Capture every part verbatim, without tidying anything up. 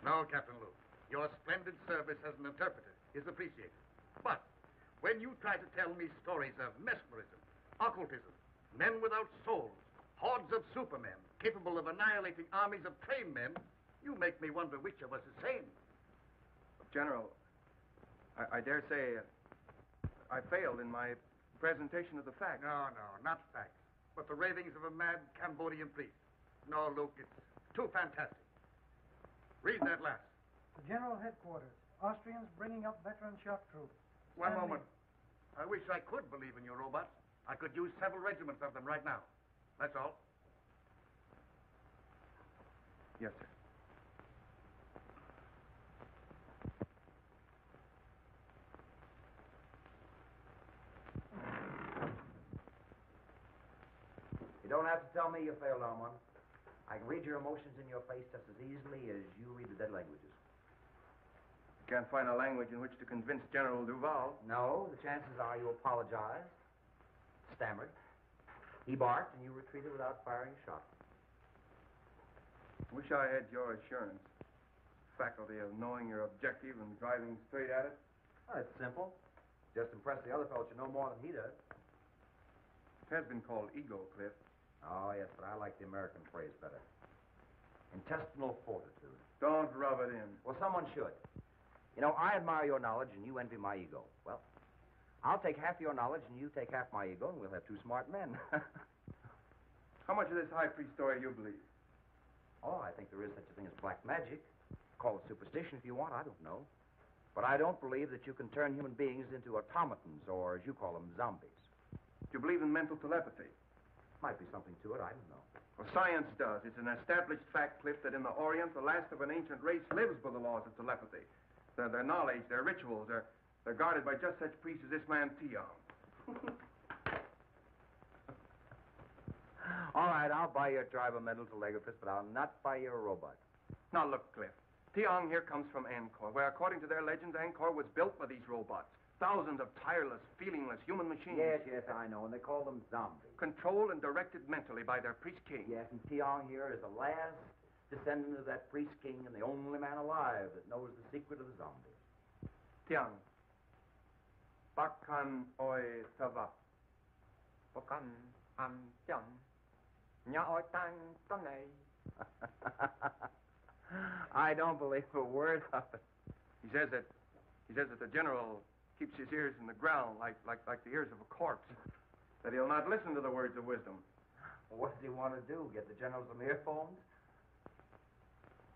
No, Captain Luke, your splendid service as an interpreter is appreciated. But when you try to tell me stories of mesmerism, occultism, men without souls, hordes of supermen capable of annihilating armies of trained men, you make me wonder which of us is sane. General, I, I dare say I failed in my presentation of the facts. No, no, not facts, but the ravings of a mad Cambodian priest. No, Luke, it's too fantastic. Read that last. General Headquarters. Austrians bringing up veteran shock troops. One Stand moment. In. I wish I could believe in your robots. I could use several regiments of them right now. That's all. Yes, sir. You don't have to tell me you failed on one. I can read your emotions in your face just as easily as you read the dead languages. You can't find a language in which to convince General Duval. No, the chances are you apologized, stammered. He barked, and you retreated without firing a shot. Wish I had your assurance. Faculty of knowing your objective and driving straight at it. Well, it's simple. Just impress the other fellow you know more than he does. It has been called ego, Cliff. Oh, yes, but I like the American phrase better. Intestinal fortitude. Don't rub it in. Well, someone should. You know, I admire your knowledge and you envy my ego. Well, I'll take half your knowledge and you take half my ego and we'll have two smart men. How much of this high priest story you believe? Oh, I think there is such a thing as black magic. Call it superstition if you want, I don't know. But I don't believe that you can turn human beings into automatons or, as you call them, zombies. Do you believe in mental telepathy? Might be something to it, I don't know. Well, science does. It's an established fact, Cliff, that in the Orient, the last of an ancient race lives by the laws of telepathy. Their, their knowledge, their rituals, they're, they're guarded by just such priests as this man, Tiang. All right, I'll buy your tribe a medal telegraphist, but I'll not buy your robot. Now, look, Cliff. Tiang here comes from Angkor, where, according to their legends, Angkor was built by these robots. Thousands of tireless, feelingless human machines. Yes, yes, I know, and they call them zombies. Controlled and directed mentally by their priest king. Yes, and Tiong here is the last descendant of that priest king and the only man alive that knows the secret of the zombies. Tiang. Bakan oi tava. Bakan an tiang. Nya oi tang tonei. I don't believe a word of it. He says that, he says that the general keeps his ears in the ground like, like, like the ears of a corpse, that he'll not listen to the words of wisdom. Well, what does he want to do, get the general some earphones?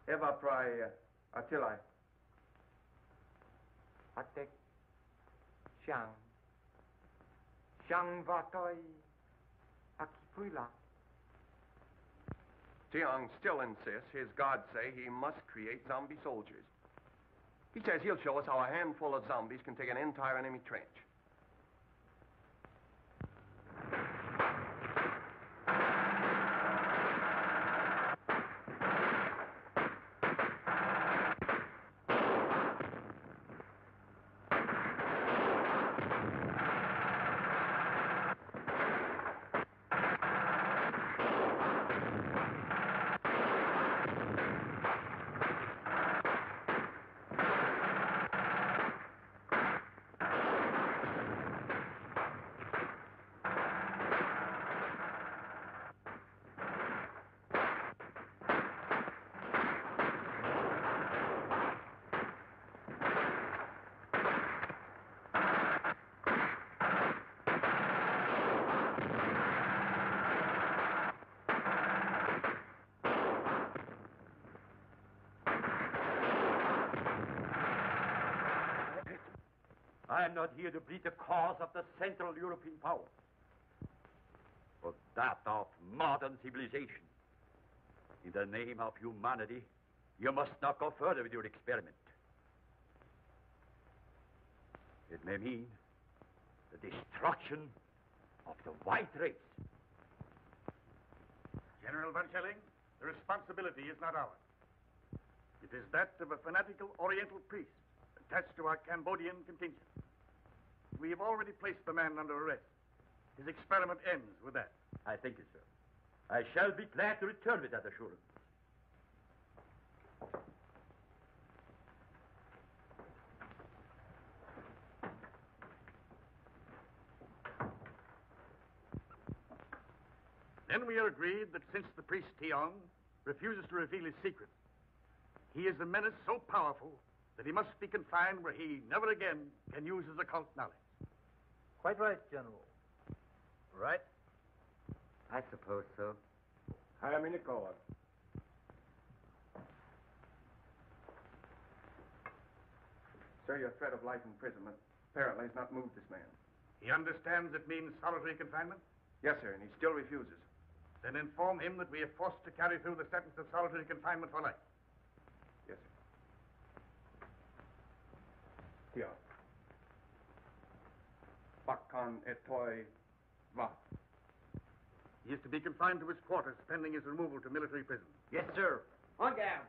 Eva prai atilai. Atek shang. Shang vatoi akipula. Tiang still insists his gods say he must create zombie soldiers. He says he'll show us how a handful of zombies can take an entire enemy trench. I am not here to plead the cause of the Central European power, but that of modern civilization. In the name of humanity, you must not go further with your experiment. It may mean that destruction of the white race. General Van Schelling, the responsibility is not ours. It is that of a fanatical Oriental priest attached to our Cambodian contingent. We have already placed the man under arrest. His experiment ends with that. I thank you, sir. I shall be glad to return with that assurance. Then we are agreed that since the priest Tiong refuses to reveal his secret, he is a menace so powerful that he must be confined where he never again can use his occult knowledge. Quite right, General. Right? I suppose so. I am in accord. Sir, your threat of life imprisonment apparently has not moved this man. He understands it means solitary confinement? Yes, sir, and he still refuses. Then inform him that we are forced to carry through the sentence of solitary confinement for life. Yes, sir. Tiang. Bakkan etoi va. He is to be confined to his quarters, pending his removal to military prison. Yes, sir. On down.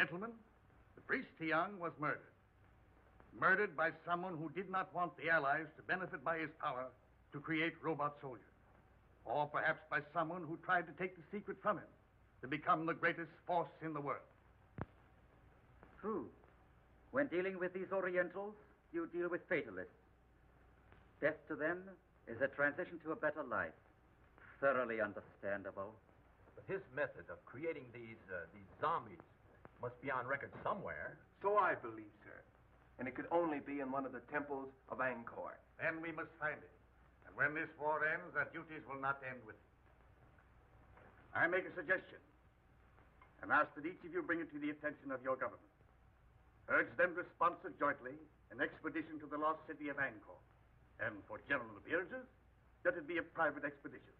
Gentlemen, the priest Tiang was murdered. Murdered by someone who did not want the Allies to benefit by his power to create robot soldiers. Or perhaps by someone who tried to take the secret from him to become the greatest force in the world. True. When dealing with these Orientals, you deal with fatalists. Death to them is a transition to a better life. Thoroughly understandable. But his method of creating these, uh, these zombies must be on record somewhere. So I believe, sir. And it could only be in one of the temples of Angkor. Then we must find it. And when this war ends, our duties will not end with it. I make a suggestion. And ask that each of you bring it to the attention of your government. Urge them to sponsor jointly an expedition to the lost city of Angkor. And for general appearances, let it be a private expedition.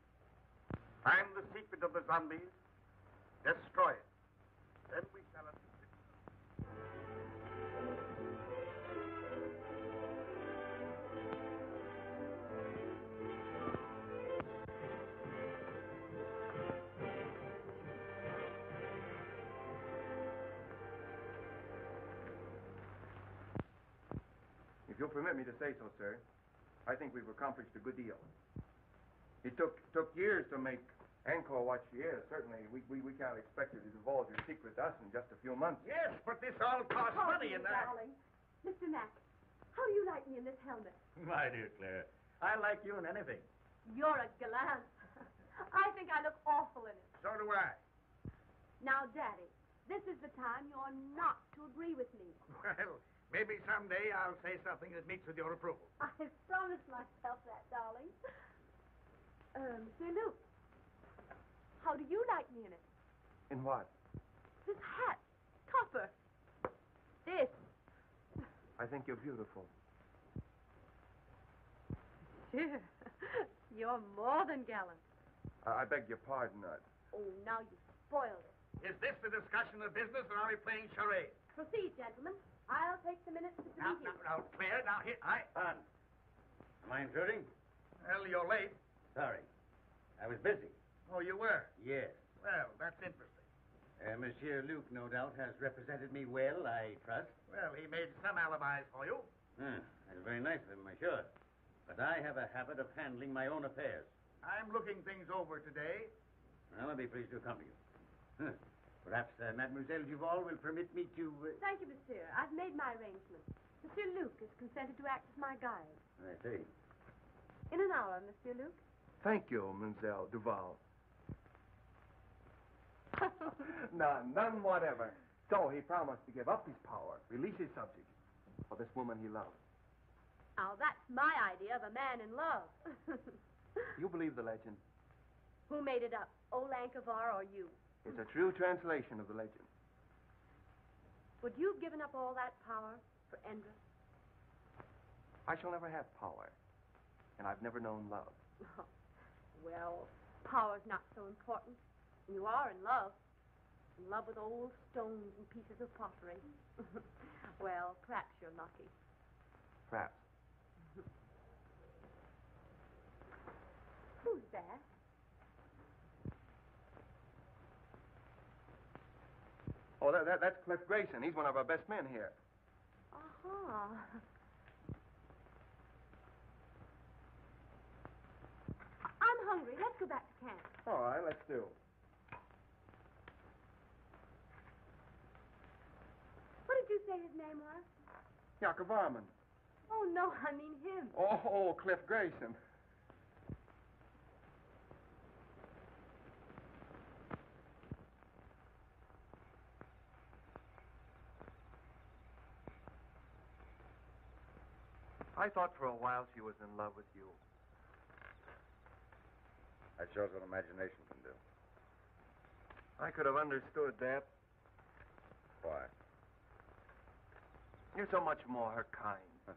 Find the secret of the zombies. Destroy it. Then we shall have If you'll permit me to say so, sir, I think we've accomplished a good deal. It took took years to make Angkor watch the air, certainly. We, we we can't expect you to divulge your secret to us in just a few months. Yes, but this all costs oh, money and that. Darling, Mister Mack, how do you like me in this helmet? My dear Claire, I like you in anything. You're a gallant. I think I look awful in it. So do I. Now, Daddy, this is the time you're not to agree with me. Well, maybe someday I'll say something that meets with your approval. I promised myself that, darling. Um, say, Luke, how do you like me in it? In what? This hat. Copper. This. I think you're beautiful. Sure. You're more than gallant. Uh, I beg your pardon, I... Oh, now you've spoiled it. Is this the discussion of business, or are we playing charades? Proceed, gentlemen. I'll take the minutes to the meeting. Now, now, now, Claire, now here, I... Pardon. Am I intruding? Well, you're late. Sorry. I was busy. Oh, you were? Yes. Well, that's interesting. Uh, Monsieur Luke, no doubt, has represented me well, I trust. Well, he made some alibis for you. Hmm. That's very nice of him, I'm sure. But I have a habit of handling my own affairs. I'm looking things over today. Well, I'll be pleased to accompany you. Huh. Perhaps uh, Mademoiselle Duval will permit me to... Uh... Thank you, monsieur. I've made my arrangements. Monsieur Luke has consented to act as my guide. I see. In an hour, Monsieur Luke. Thank you, Mademoiselle Duval. No, none whatever. So he promised to give up his power, release his subjects, for this woman he loves. Now, that's my idea of a man in love. You believe the legend? Who made it up, old Ankovar or you? It's a true translation of the legend. Would you have given up all that power for Indra? I shall never have power, and I've never known love. Oh, well, power's not so important. You are in love. In love with old stones and pieces of pottery. Well, perhaps you're lucky. Perhaps. Who's there? Oh, that, that, that's Cliff Grayson. He's one of our best men here. Uh-huh. I'm hungry. Let's go back to camp. All right, let's do. What did you say his name was? Yakub Varman. Oh, no, I mean him. Oh, oh, Cliff Grayson. I thought for a while she was in love with you. That shows what imagination can do. I could have understood that. Why? You're so much more her kind. Huh.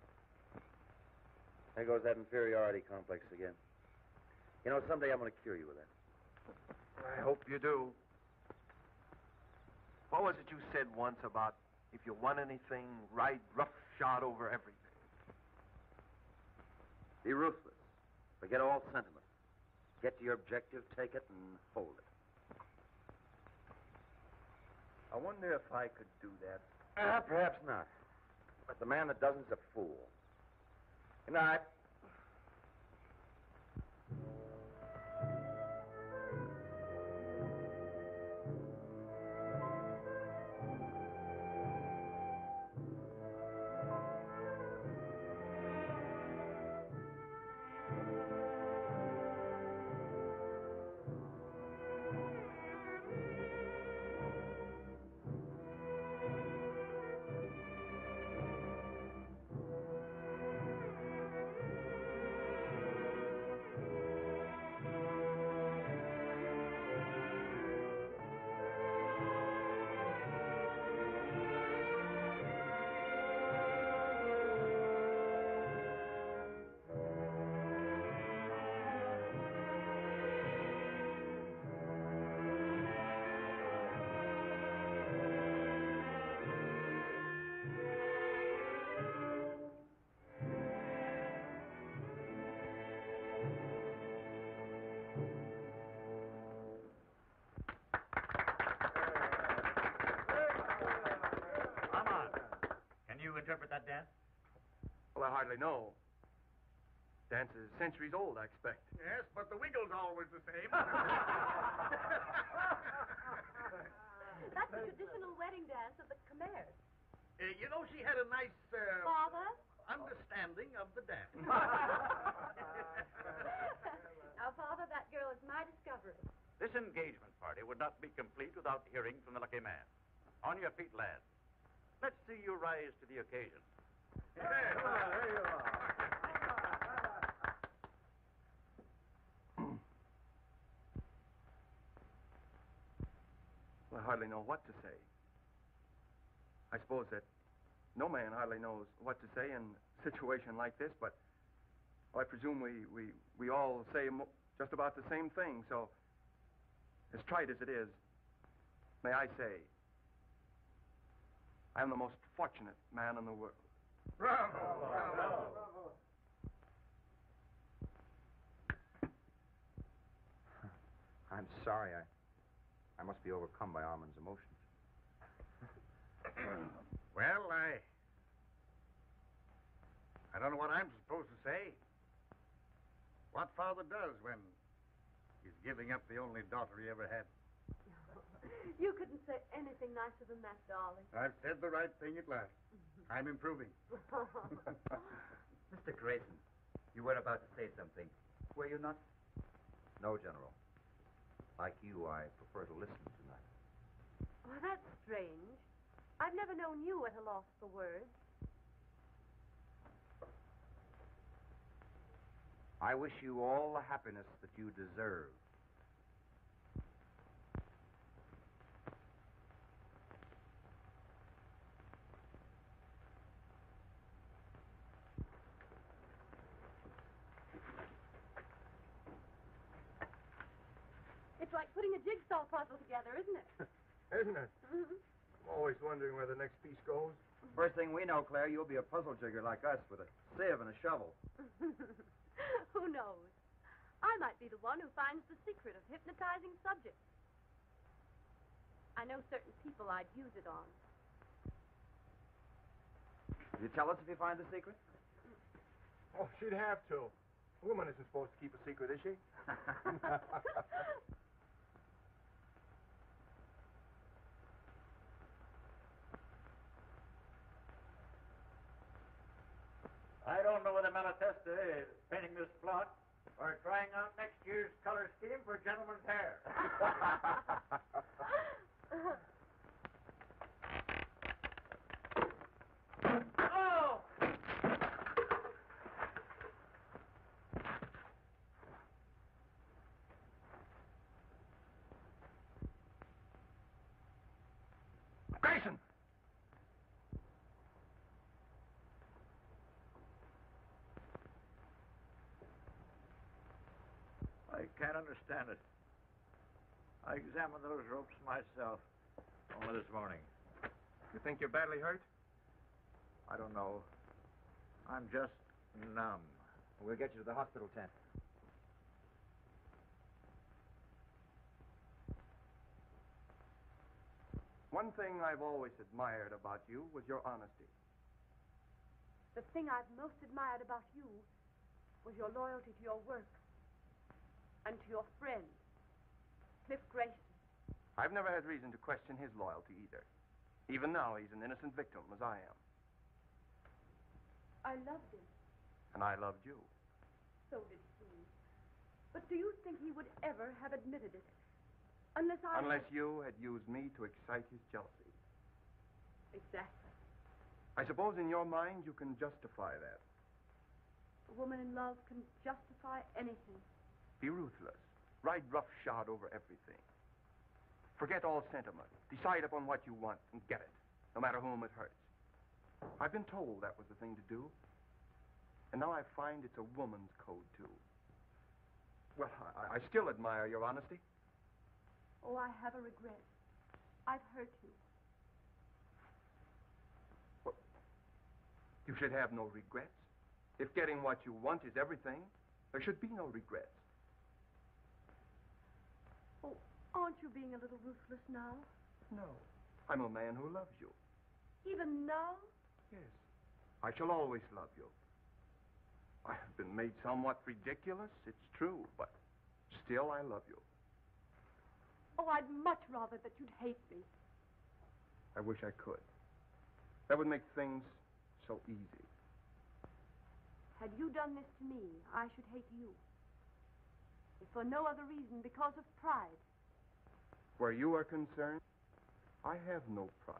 There goes that inferiority complex again. You know, someday I'm going to cure you of that. I hope you do. What was it you said once about if you want anything, ride roughshod over everything? Be ruthless. Forget all sentiment. Get to your objective, take it, and hold it. I wonder if I could do that. Uh, perhaps not. But the man that doesn't is a fool. Good night. Interpret that dance? Well, I hardly know. Dance is centuries old, I expect. Yes, but the wiggle's always the same. That's the traditional wedding dance of the Khmer. Uh, you know, she had a nice... Uh, Father? ...understanding of the dance. Now, Father, that girl is my discovery. This engagement party would not be complete without hearing from the lucky man. On your feet, lad. Let's see you rise to the occasion. Yeah. There you are. There you are. Well, I hardly know what to say. I suppose that no man hardly knows what to say in a situation like this, but I presume we, we, we all say mo just about the same thing, so as trite as it is, may I say, I am the most fortunate man in the world. Bravo! Bravo! Bravo! I'm sorry. I, I must be overcome by Armand's emotions. Well, I... I don't know what I'm supposed to say. What father does when he's giving up the only daughter he ever had. You couldn't say anything nicer than that, darling. I've said the right thing at last. I'm improving. Mister Grayson, you were about to say something, were you not? No, General. Like you, I prefer to listen tonight. Well, that's strange. I've never known you at a loss for words. I wish you all the happiness that you deserve. It's like putting a jigsaw puzzle together, isn't it? Isn't it? Mm-hmm. I'm always wondering where the next piece goes. First thing we know, Claire, you'll be a puzzle jigger like us with a sieve and a shovel. Who knows? I might be the one who finds the secret of hypnotizing subjects. I know certain people I'd use it on. Will you tell us if you find the secret? Oh, she'd have to. A woman isn't supposed to keep a secret, is she? I don't know whether Malatesta is painting this plot or trying out next year's color scheme for gentlemen's hair. Oh! Grayson! I can't understand it. I examined those ropes myself only this morning. You think you're badly hurt? I don't know. I'm just numb. We'll get you to the hospital tent. One thing I've always admired about you was your honesty. The thing I've most admired about you was your loyalty to your work. And to your friend, Cliff Grayson. I've never had reason to question his loyalty either. Even now, he's an innocent victim, as I am. I loved him. And I loved you. So did he. But do you think he would ever have admitted it? Unless I... Unless had... you had used me to excite his jealousy. Exactly. I suppose in your mind you can justify that. A woman in love can justify anything. Be ruthless. Ride roughshod over everything. Forget all sentiment. Decide upon what you want and get it, no matter whom it hurts. I've been told that was the thing to do. And now I find it's a woman's code, too. Well, I, I still admire your honesty. Oh, I have a regret. I've hurt you. Well, you should have no regrets. If getting what you want is everything, there should be no regrets. Oh, aren't you being a little ruthless now? No. I'm a man who loves you. Even now? Yes. I shall always love you. I have been made somewhat ridiculous, it's true, but still I love you. Oh, I'd much rather that you'd hate me. I wish I could. That would make things so easy. Had you done this to me, I should hate you. For no other reason, because of pride. Where you are concerned, I have no pride.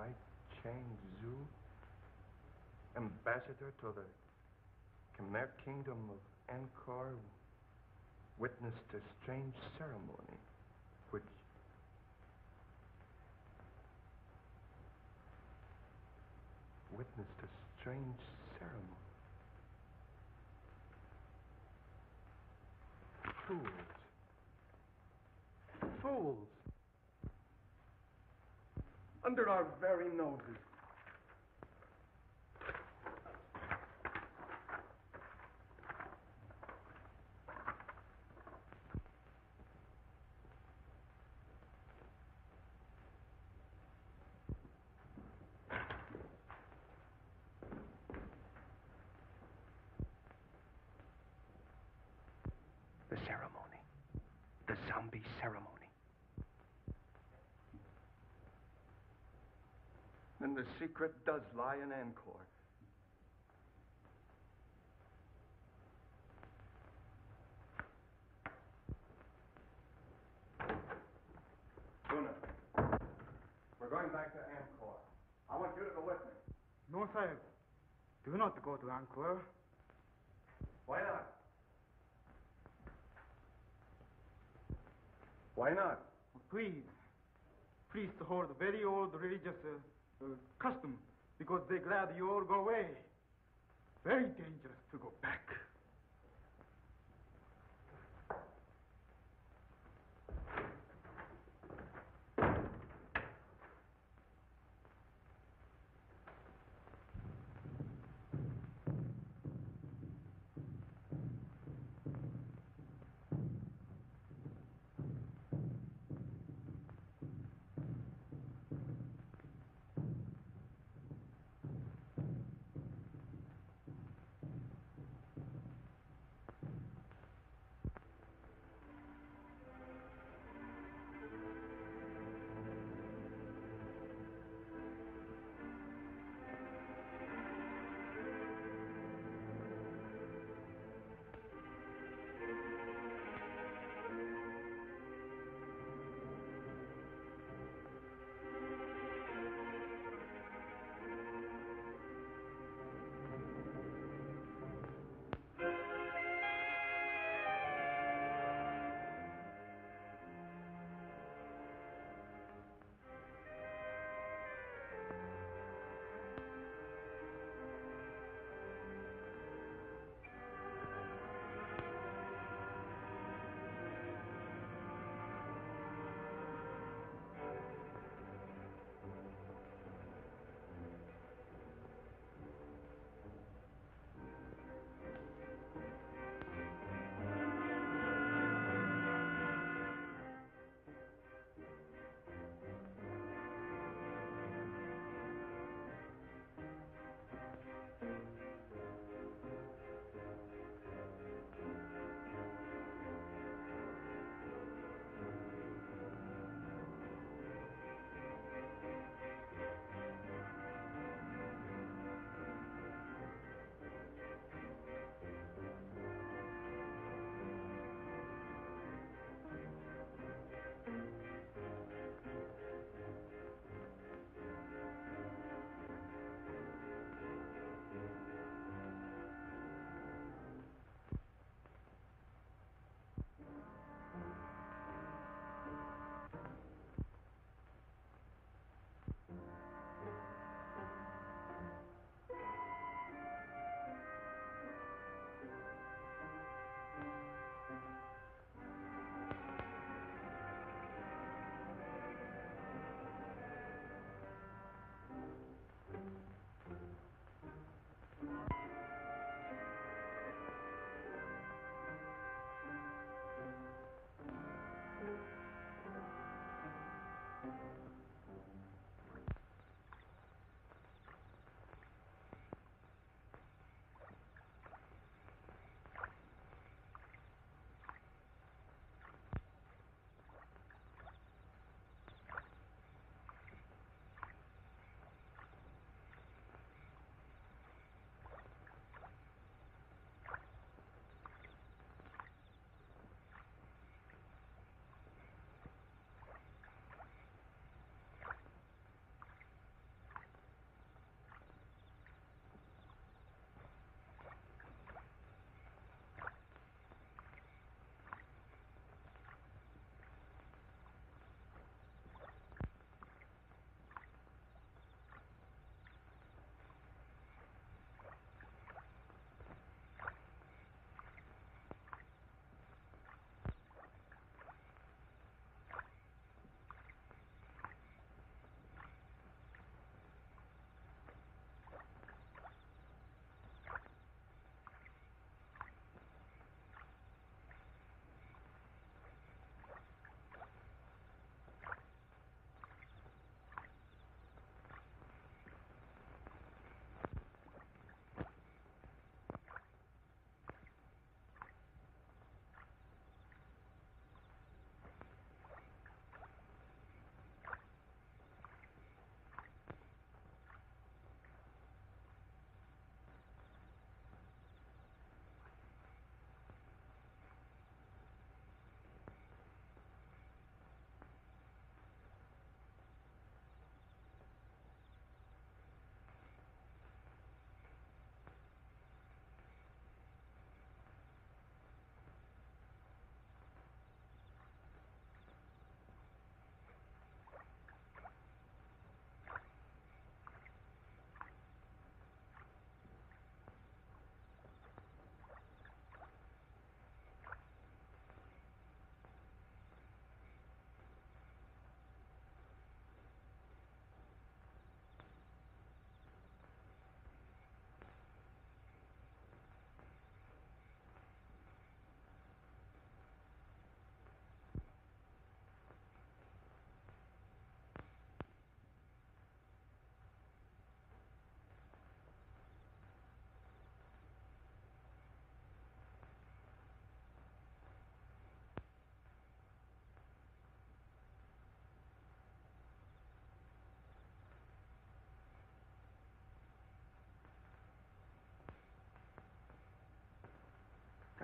I, Chang Zhu, ambassador to the Khmer Kingdom of Angkor, witnessed a strange ceremony which... witnessed a strange ceremony. Fools. Fools. Under our very noses. The ceremony. The zombie ceremony. And the secret does lie in Angkor. Luna, we're going back to Angkor. I want you to go with me. No, sir. Do not go to Angkor. Why not? Why not? Please. Please to hold very old religious... Uh, Uh, custom, because they're glad you all go away. Very dangerous to go back.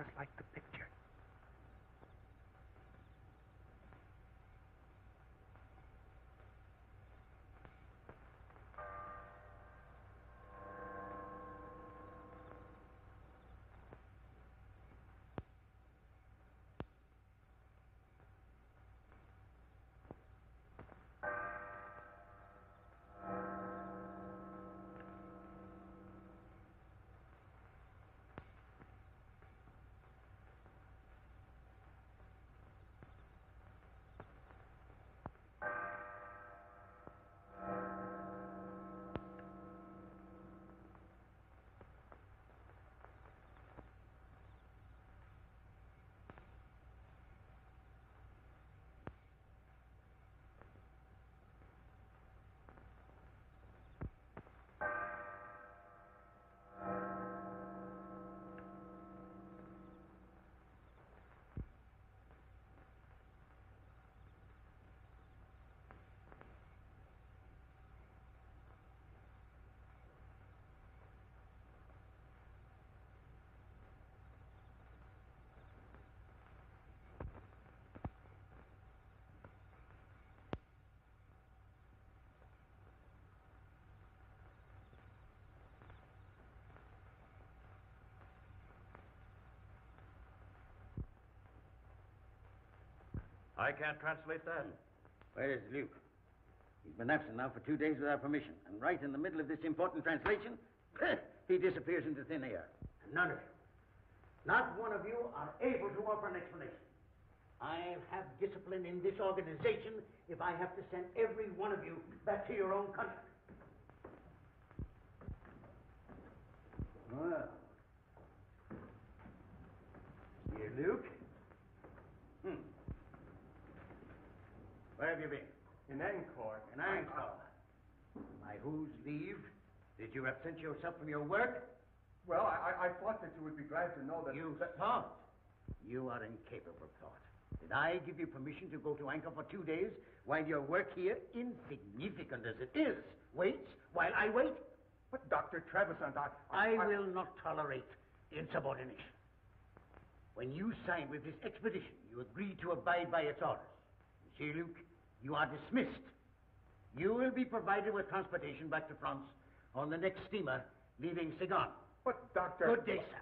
just like the picture. I can't translate that. Where is Luke? He's been absent now for two days without permission. And right in the middle of this important translation, he disappears into thin air. None of you, not one of you, are able to offer an explanation. I have discipline in this organization if I have to send every one of you back to your own country. Well. Here, Luke. Hmm. Where have you been? In Angkor. In Angkor. By whose leave? Did you absent yourself from your work? Well, I, I thought that you would be glad to know that... You that... thought? You are incapable of thought. Did I give you permission to go to Angkor for two days while your work here, insignificant as it is, waits while I wait? But, Doctor Trevisant, I... I, I will I... not tolerate insubordination. When you signed with this expedition, you agreed to abide by its orders. See, Luke, you are dismissed. You will be provided with transportation back to France on the next steamer leaving Saigon. But, Doctor... Good day, sir.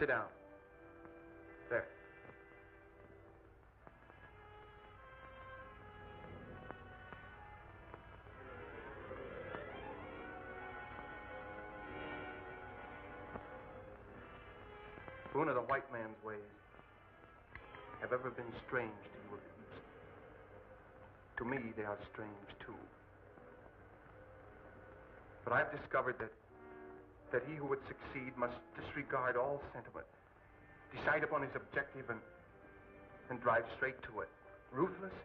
Sit down. There. Una, the white man's ways have ever been strange to you of the East. To me, they are strange too. But I've discovered that that he who would succeed must disregard all sentiment, decide upon his objective and, and drive straight to it. Ruthless?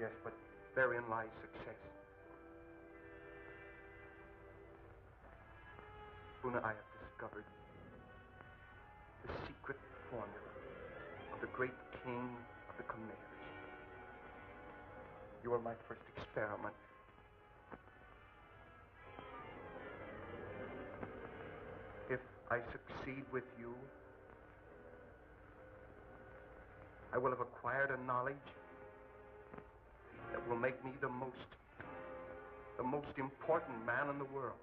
Yes, but therein lies success. Una, I have discovered the secret formula of the great king of the Khmer. You are my first experiment. I succeed with you, I will have acquired a knowledge that will make me the most the most important man in the world.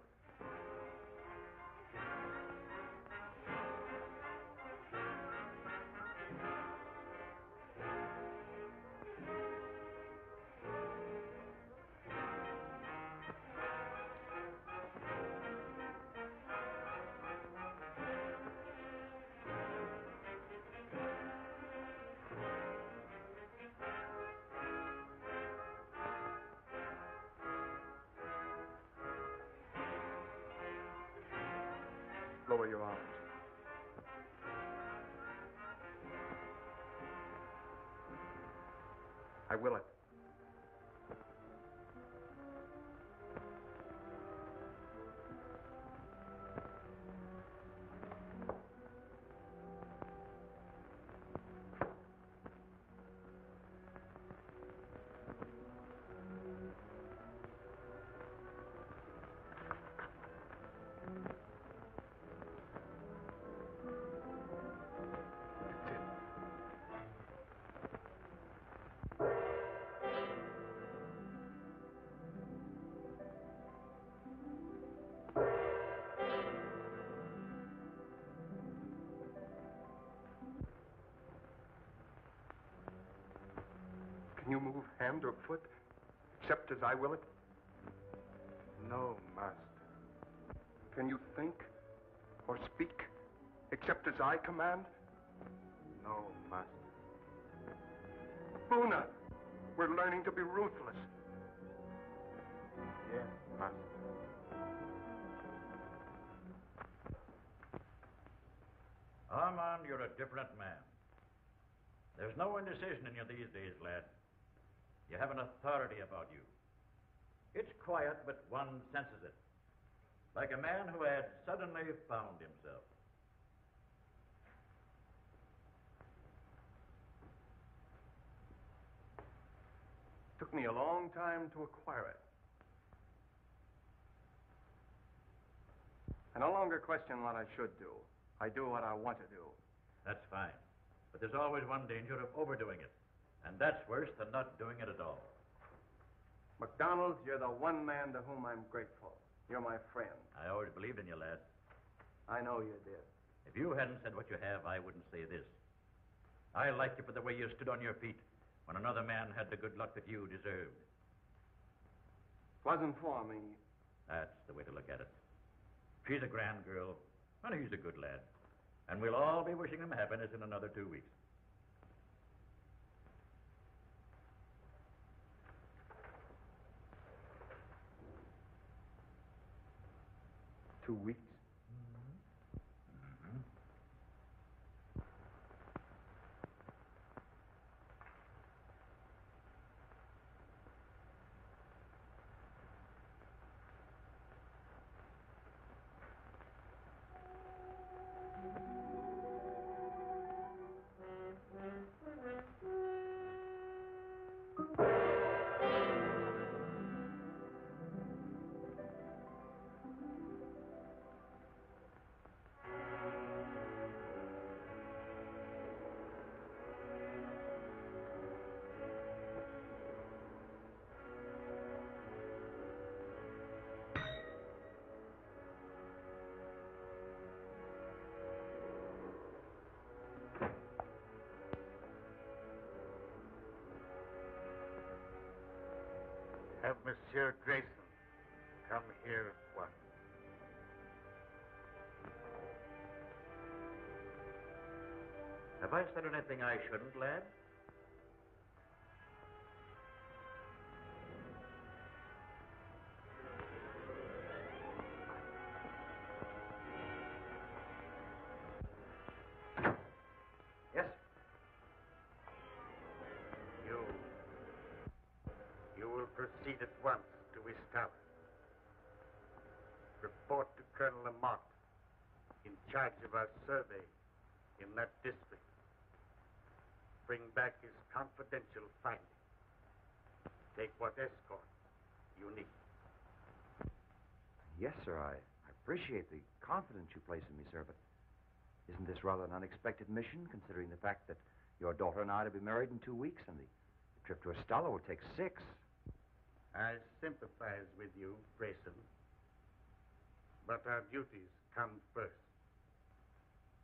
Lower your arms. I will it. Move hand or foot, except as I will it? No, master. Can you think or speak, except as I command? No, master. Buna, we're learning to be ruthless. Yes, master. Armand, you're a different man. There's no indecision in you these days, lad. You have an authority about you. It's quiet, but one senses it. Like a man who had suddenly found himself. Took me a long time to acquire it. I no longer question what I should do. I do what I want to do. That's fine. But there's always one danger of overdoing it. And that's worse than not doing it at all. MacDonald, you're the one man to whom I'm grateful. You're my friend. I always believed in you, lad. I know you did. If you hadn't said what you have, I wouldn't say this. I liked you for the way you stood on your feet when another man had the good luck that you deserved. It wasn't for me. That's the way to look at it. She's a grand girl, and he's a good lad. And we'll all be wishing him happiness in another two weeks. Two weeks? Mm-hmm. Mm-hmm. Have Monsieur Grayson come here at once. Have I said anything I shouldn't, lad? Report to Colonel Lamont, in charge of our survey in that district. Bring back his confidential findings. Take what escort you need. Yes, sir, I, I appreciate the confidence you place in me, sir, but isn't this rather an unexpected mission, considering the fact that your daughter and I are to be married in two weeks and the trip to Estala will take six? I sympathize with you, Grayson, but our duties come first.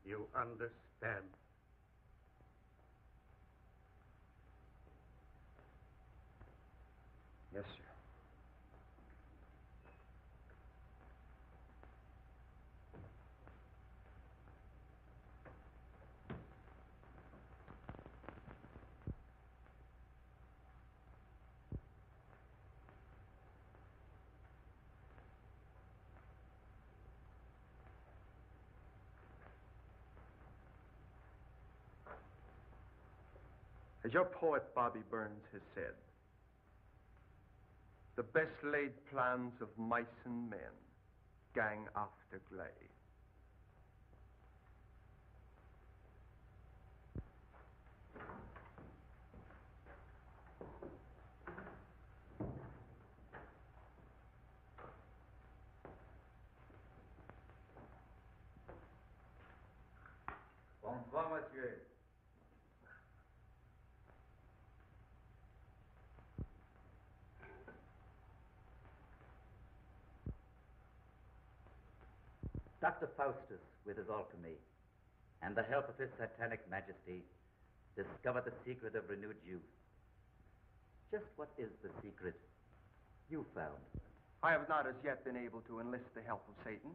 You understand? Yes, sir. As your poet Bobby Burns has said, the best laid plans of mice and men gang after glay. Bonsoir, monsieur. Doctor Faustus, with his alchemy, and the help of his satanic majesty, discovered the secret of renewed youth. Just what is the secret you found? I have not as yet been able to enlist the help of Satan,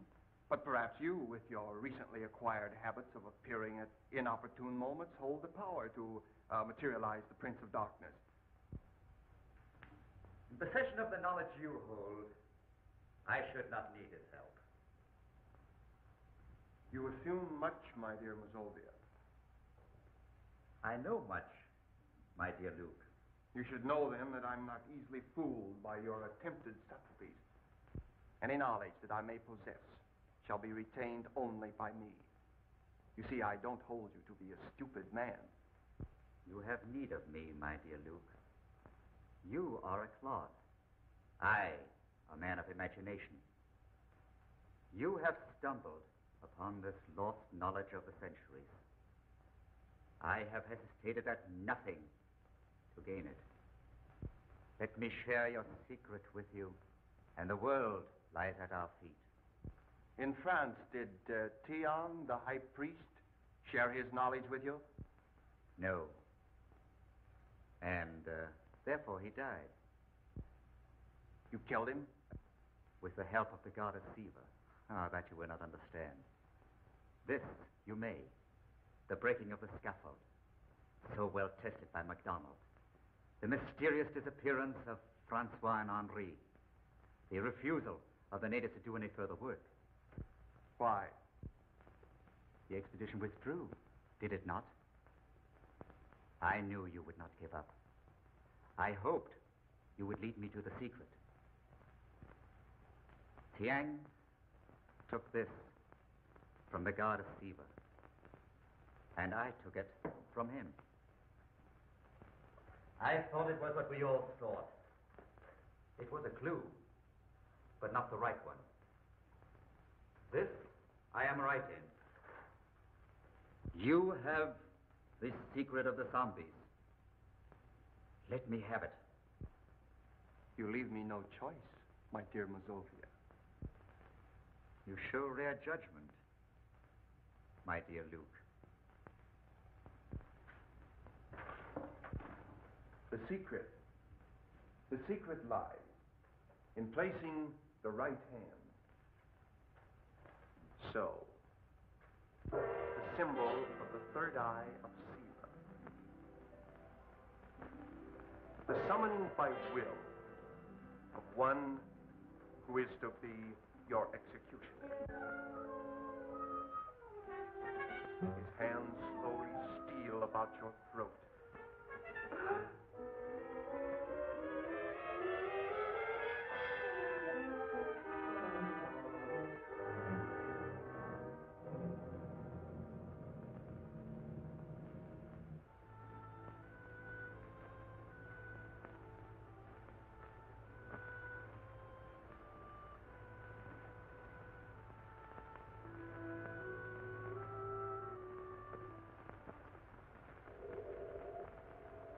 but perhaps you, with your recently acquired habits of appearing at inopportune moments, hold the power to uh, materialize the Prince of Darkness. In possession of the knowledge you hold, I should not need his help. You assume much, my dear Mazovia. I know much, my dear Luke. You should know, then, that I'm not easily fooled by your attempted subtleties. Any knowledge that I may possess shall be retained only by me. You see, I don't hold you to be a stupid man. You have need of me, my dear Luke. You are a clod. I, a man of imagination. You have stumbled upon this lost knowledge of the centuries. I have hesitated at nothing to gain it. Let me share your secret with you, and the world lies at our feet. In France, did uh, Tiang, the high priest, share his knowledge with you? No. And uh, therefore he died. You killed him? With the help of the goddess Siva. Ah, that you will not understand. This you may, the breaking of the scaffold, so well tested by MacDonald, the mysterious disappearance of Francois and Henri, the refusal of the natives to do any further work. Why? The expedition withdrew, did it not? I knew you would not give up. I hoped you would lead me to the secret. Tiang took this from the god of Siva, and I took it from him. I thought it was what we all thought. It was a clue, but not the right one. This I am right in. You have the secret of the zombies. Let me have it. You leave me no choice, my dear Mazovia. You show rare judgment, my dear Luke. The secret, the secret lies in placing the right hand. So, the symbol of the third eye of Siva, the summoning by will of one who is to be your executioner. His hands slowly steal about your throat.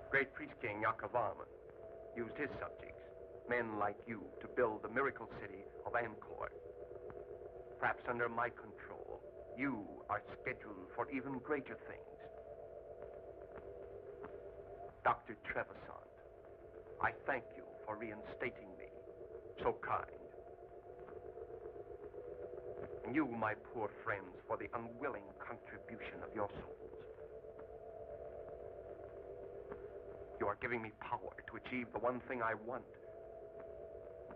Great Priest King Yakub Varman used his subjects men like you to build the miracle city of Angkor. Perhaps under my control, you are scheduled for even greater things. Doctor Trevisant, I thank you for reinstating me. So kind. And you, my poor friends, for the unwilling contribution of your souls. You are giving me power to achieve the one thing I want.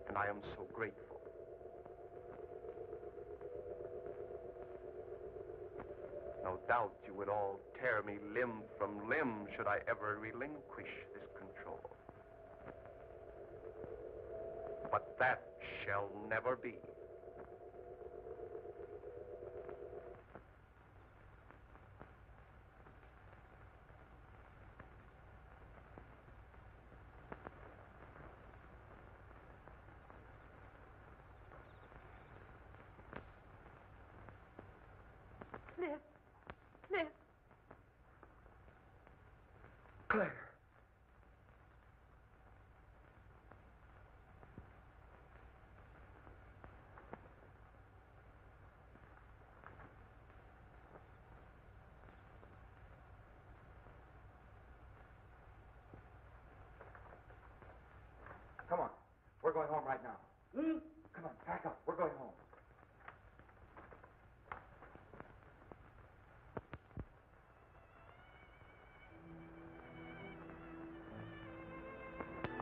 And I am so grateful. No doubt you would all tear me limb from limb should I ever relinquish this control. But that shall never be. We're going home right now. Hmm? Come on, pack up. We're going home.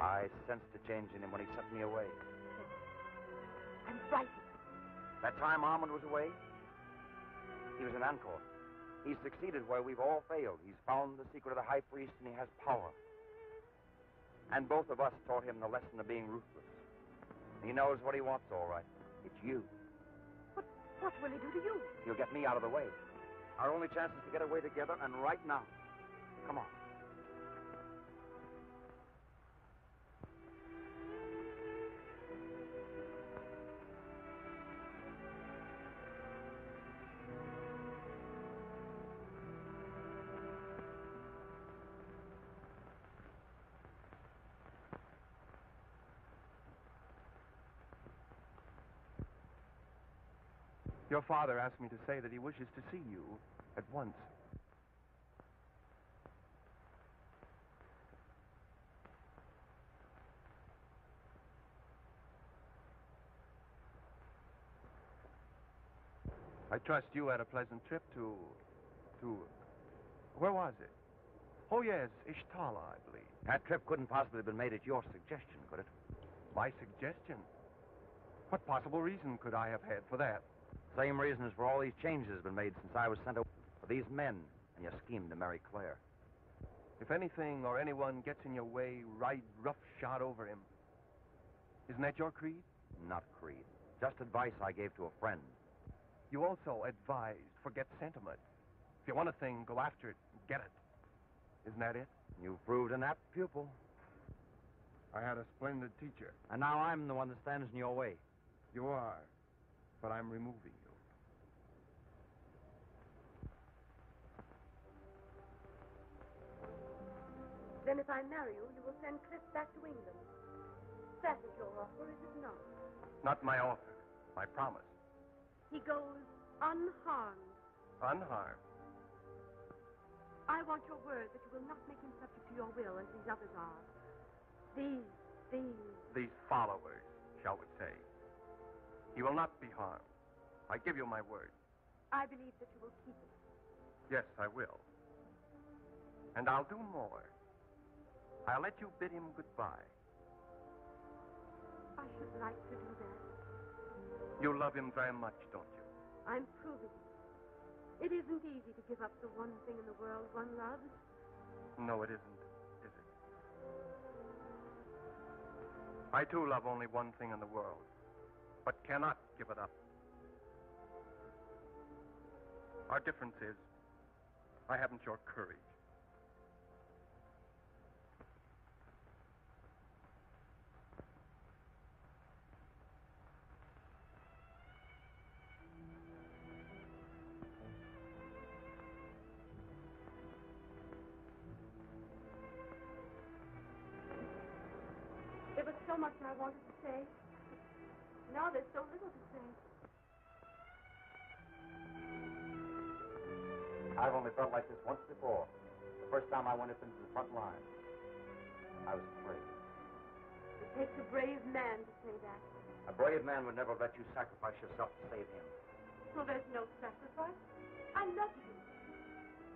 I sensed a change in him when he sent me away. I'm frightened. That time Armand was away, he was in Angkor. He succeeded where we've all failed. He's found the secret of the high priest and he has power. And both of us taught him the lesson of being ruthless. He knows what he wants, all right. It's you. But what will he do to you? He'll get me out of the way. Our only chance is to get away together, and right now. Come on. Your father asked me to say that he wishes to see you at once. I trust you had a pleasant trip to... to... where was it? Oh, yes, Ishtala, I believe. That trip couldn't possibly have been made at your suggestion, could it? My suggestion? What possible reason could I have had for that? Same reason as for all these changes have been made since I was sent away for these men and your scheme to marry Claire. If anything or anyone gets in your way, ride roughshod over him. Isn't that your creed? Not creed. Just advice I gave to a friend. You also advised, forget sentiment. If you want a thing, go after it and get it. Isn't that it? You've proved an apt pupil. I had a splendid teacher. And now I'm the one that stands in your way. You are. But I'm removing you. Then if I marry you, you will send Cliff back to England. That is your offer, is it not? Not my offer. My promise. He goes unharmed. Unharmed? I want your word that you will not make him subject to your will as these others are. These, these... These followers, shall we say. He will not be harmed. I give you my word. I believe that you will keep it. Yes, I will. And I'll do more. I'll let you bid him goodbye. I should like to do that. You love him very much, don't you? I'm proving it. It isn't easy to give up the one thing in the world one loves. No, it isn't, is it? I, too, love only one thing in the world. But cannot give it up. Our difference is, I haven't your courage. It was so so much I wanted to say. Now there's so little to say. I've only felt like this once before. The first time I went up into the front line. I was afraid. It takes a brave man to say that. A brave man would never let you sacrifice yourself to save him. So there's no sacrifice. I love you.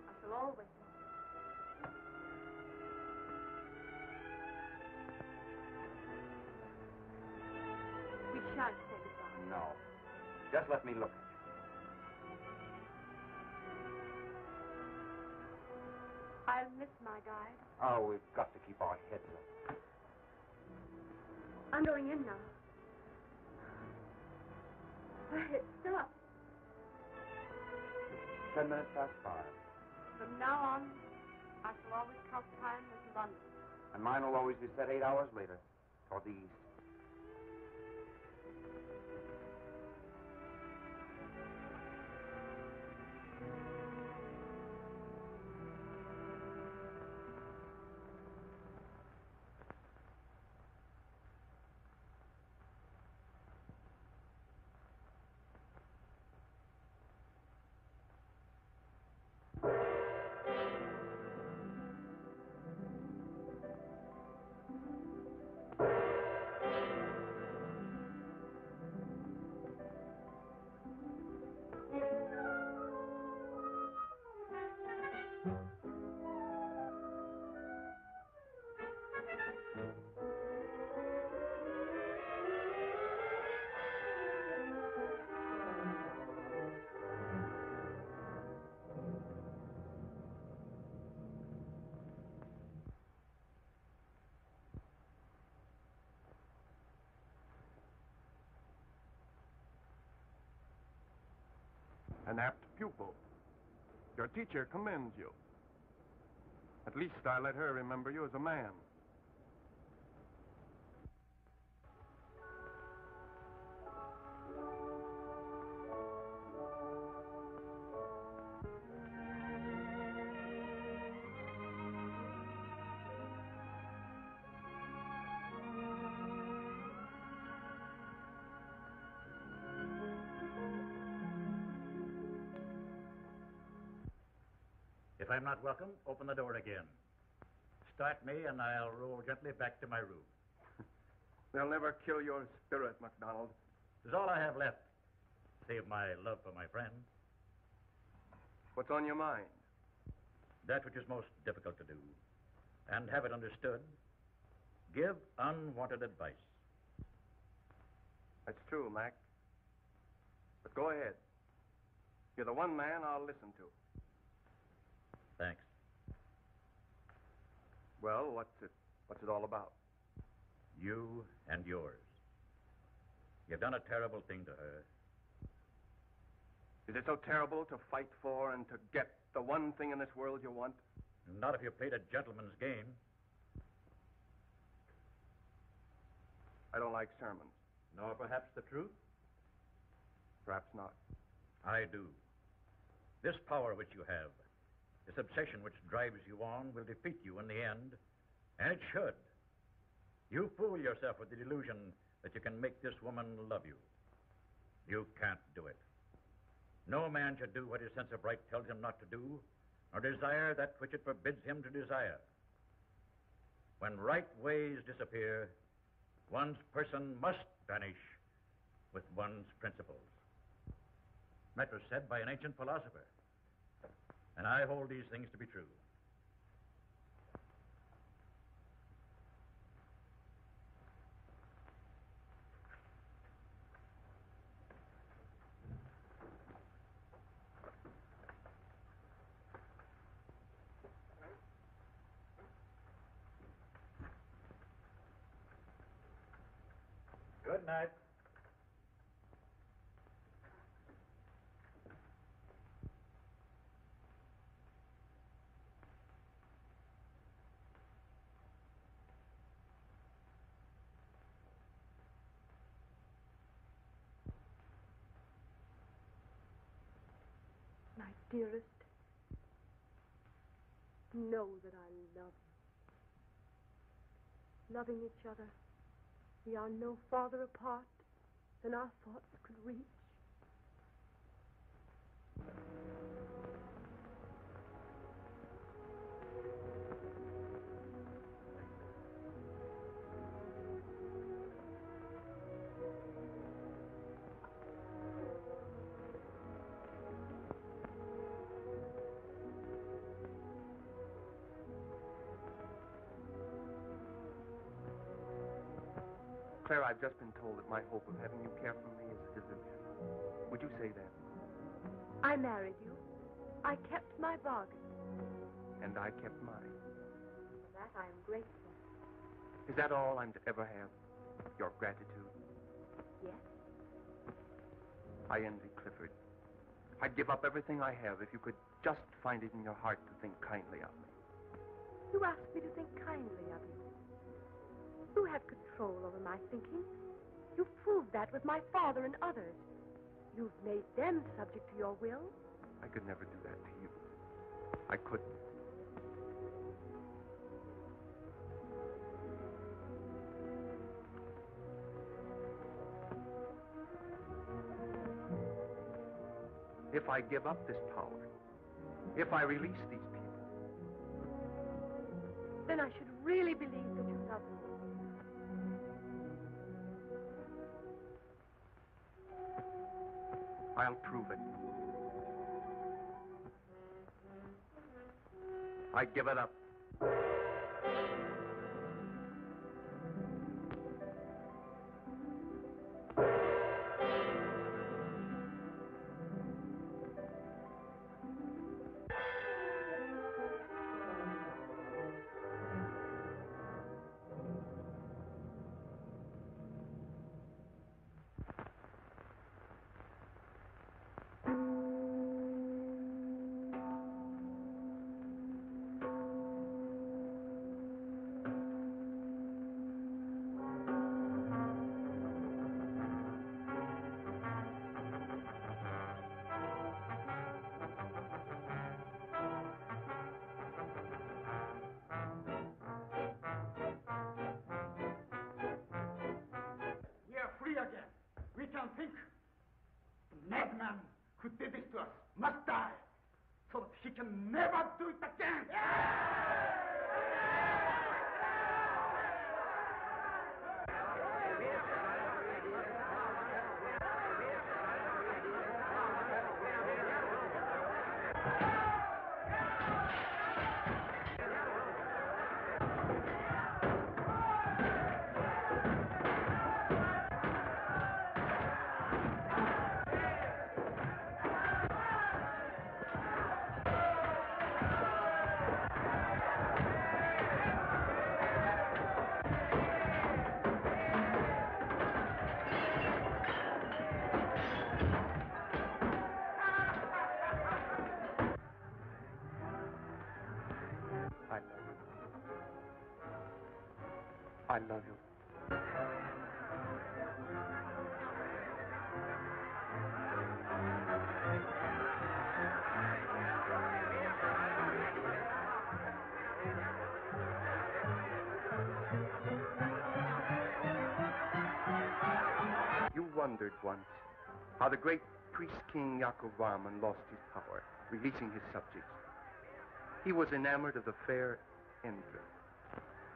I shall always love you. We shan't say goodbye. No. Just let me look at you. I'll miss my guide. Oh, we've got to keep our heads up. I'm going in now. My head's still up. It's ten minutes past five. From now on, I shall always count time as London. And mine will always be set eight hours later, toward the east. An apt pupil. Your teacher commends you. At least I let her remember you as a man. If I'm not welcome, open the door again. Start me and I'll roll gently back to my room. They'll never kill your spirit, MacDonald. It's all I have left, save my love for my friend. What's on your mind? That which is most difficult to do. And have it understood. Give unwanted advice. That's true, Mac. But go ahead. You're the one man I'll listen to. Thanks. Well, what's it, what's it all about? You and yours. You've done a terrible thing to her. Is it so terrible to fight for and to get the one thing in this world you want? Not if you played a gentleman's game. I don't like sermons. Nor perhaps the truth? Perhaps not. I do. This power which you have, this obsession which drives you on, will defeat you in the end, and it should. You fool yourself with the delusion that you can make this woman love you. You can't do it. No man should do what his sense of right tells him not to do, nor desire that which it forbids him to desire. When right ways disappear, one's person must vanish with one's principles. That was said by an ancient philosopher. And I hold these things to be true. Good night. My dearest, know that I love you. Loving each other We are no farther apart than our thoughts could reach. Claire, I've just been told that my hope of having you care for me is a delusion. Would you say that? I married you. I kept my bargain. And I kept mine. For that I am grateful. Is that all I'm to ever have? Your gratitude? Yes. I envy Clifford. I'd give up everything I have if you could just find it in your heart to think kindly of me. You asked me to think kindly of you. You have control over my thinking. You've proved that with my father and others. You've made them subject to your will. I could never do that to you. I couldn't. If I give up this power, if I release these people, then I should really believe that you love me. I'll prove it. I give it up. I love you. You wondered once how the great priest-king Yakub Varman lost his power, releasing his subjects. He was enamored of the fair Indra.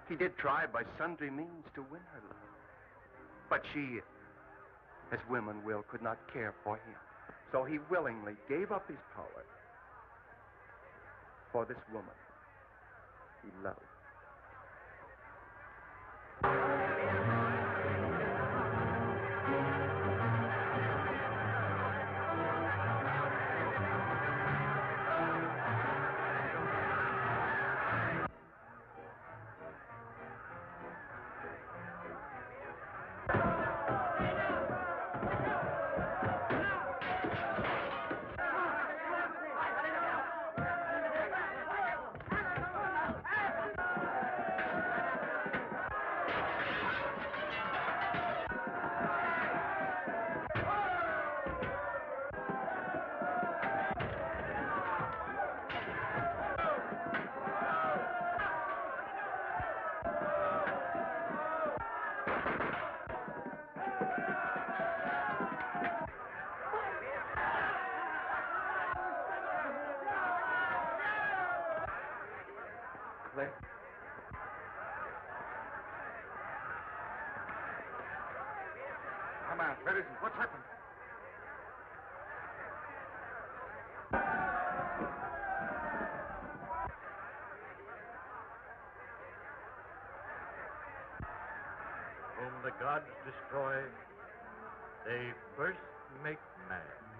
He did try by sundry means to win her love. But she, as women will, could not care for him. So he willingly gave up his power for this woman he loved. Lamont. Where is he? What's happened? Whom the gods destroy, they first make man.